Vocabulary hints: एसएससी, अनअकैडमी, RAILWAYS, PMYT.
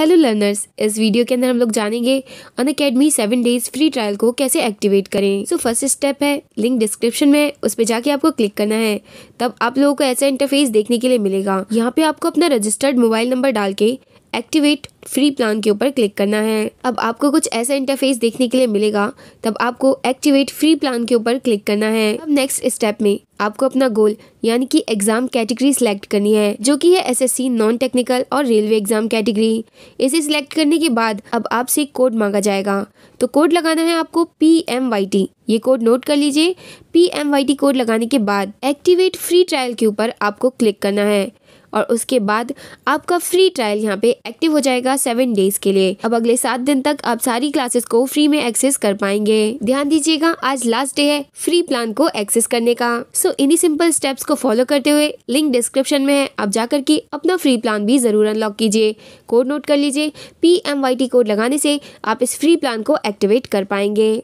Hello learners, इस video के अंदर हम लोग जानेंगे अनअकैडमी 7 डेज फ्री ट्रायल को कैसे एक्टिवेट करें। सो फर्स्ट स्टेप है, लिंक डिस्क्रिप्शन में उस पे जाके आपको क्लिक करना है। तब आप लोगों को ऐसा इंटरफेस देखने के लिए मिलेगा। यहाँ पे आपको अपना रजिस्टर्ड मोबाइल नंबर डाल के एक्टिवेट फ्री प्लान के ऊपर क्लिक करना है। अब आपको कुछ ऐसा इंटरफेस देखने के लिए मिलेगा, तब आपको एक्टिवेट फ्री प्लान के ऊपर क्लिक करना है। अब नेक्स्ट स्टेप में आपको अपना गोल यानी कि एग्जाम कैटेगरी सिलेक्ट करनी है, जो कि है एसएससी नॉन टेक्निकल और रेलवे एग्जाम कैटेगरी। इसे सिलेक्ट करने के बाद अब आपसे कोड मांगा जाएगा, तो कोड लगाना है आपको PMYT। ये कोड नोट कर लीजिए। PMYT कोड लगाने के बाद एक्टिवेट फ्री ट्रायल के ऊपर आपको क्लिक करना है और उसके बाद आपका फ्री ट्रायल यहाँ पे एक्टिव हो जाएगा 7 डेज के लिए। अब अगले 7 दिन तक आप सारी क्लासेस को फ्री में एक्सेस कर पाएंगे। ध्यान दीजिएगा, आज लास्ट डे है फ्री प्लान को एक्सेस करने का। सो इन्हीं सिंपल स्टेप्स को फॉलो करते हुए लिंक डिस्क्रिप्शन में है, आप जाकर के अपना फ्री प्लान भी जरूर अनलॉक कीजिए। कोड नोट कर लीजिए। PMYT कोड लगाने से आप इस फ्री प्लान को एक्टिवेट कर पाएंगे।